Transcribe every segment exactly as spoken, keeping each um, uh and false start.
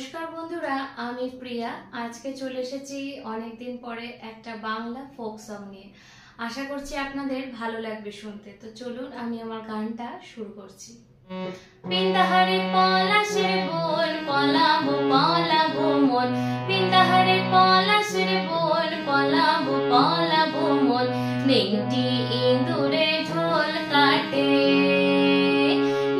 নমস্কার বন্ধুরা, আমি প্রিয়া। আজকে চলে এসেছি অনেকদিন পরে একটা বাংলা ফোক সং নিয়ে। আশা করছি আপনাদের ভালো লাগবে শুনতে। তো চলুন আমি আমার গানটা শুরু করছি। পিন্দারে পলাশের বন পলাবো পলাবো মন, পিন্দারে পলাশের বন পলাবো পলাবো মন, নেংটি ইঁদুরে ঢোল কাটে,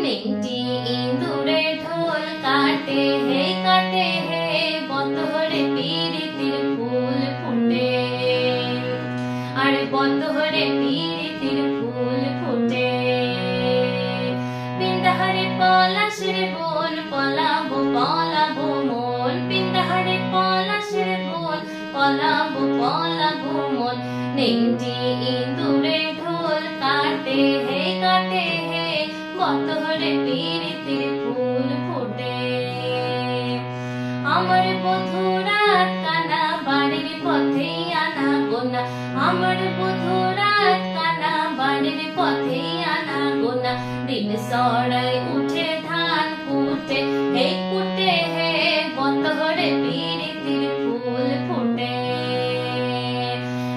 নেংটি ইঁদুরে ঢোল কাটে, হে কাটে হে বন্ধরে পিরিতির ফুল ফুটে, আরে বন্ধরে পিরিতির ফুল ফুটে। পিন্দারে পলাশের বন পলাবো পলাবো মন, পিন্দারে পলাশের বন পলাবো পলাবো মন, নেংটি ইঁদুরে ঢোল কাটে, হে কাটে হে বন্ধরে পিরিতির ফুল ফুটে। আমার বধুরা কানা বাড়ির পথে আনা গোনা, আমার বধুরা কানা বাড়ির পথে আনা গোনা, দিন সরাই উঠে ধান কুটে, হে কুটে হে বন্ধরে পিরিতির ফুল ফুটে।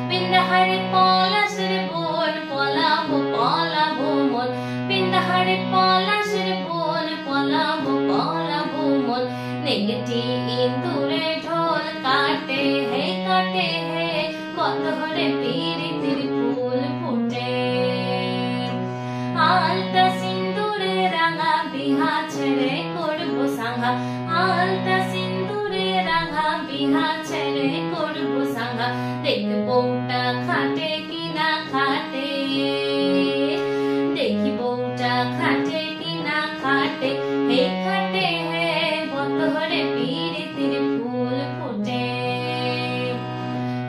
পিন্দারে পলাশের বন পলাবো পলাবো মন, পিন্দারে পলাশের বন পলাবো পলাবো মন, নেংটি ইঁদুরে ঢোল কাটে, হে কাটে হে বন্ধরে পিরিতির ফুল ফুটে। আলতা সিন্দুরে রাঙা বিহা ছেড়ে করব সাঙ্গা, আলতা সিন্দুরে রাঙা বিহা ছেড়ে করব সাঙ্গা, দেখি বউটা খাটে কিনা খাটে, দেখি বউটা খাটে কিনা খাটে, হে খাটে হে বন্ধরে পিরিতির ফুল ফুটে।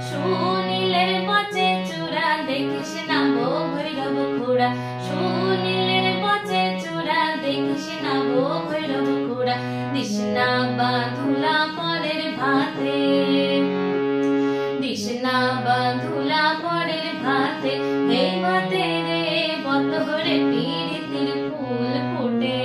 সুনীলের বচে চূড়া দেখিস না গো ভৈরব খুড়া, সুনীলের বচে চূড়া দেখিস না গো ভৈরব খুড়া, দিস না বা ধুলা পরের ভাতে, দিস না বা ধুলা পরের ভাতে, হে ভাতে রে বন্ধরে পিরিতির ফুল ফুটে।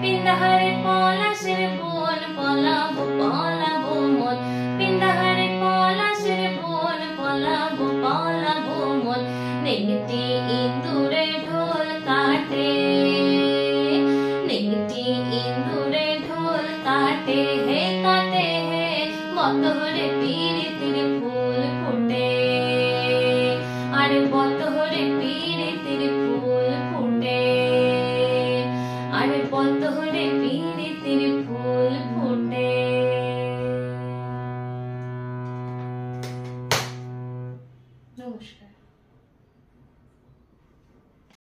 পিন্দারে পলাশের বন পলাবো পলাবো মন, পিন্দারে পলাশের বন পলাবো পলাবো মন, নেংটি ইঁদুরে ঢোল কাটে, নেংটি ইঁদুরে ঢোল কাটে, হে কাটে হে বন্ধরে পিরিতির ফুল ফুটে, আরে বন্ধরে পিরিতির ফুল ফুটে, আরে বন্ধরে পিরিতির ফুল ফুটে। নমস্কার।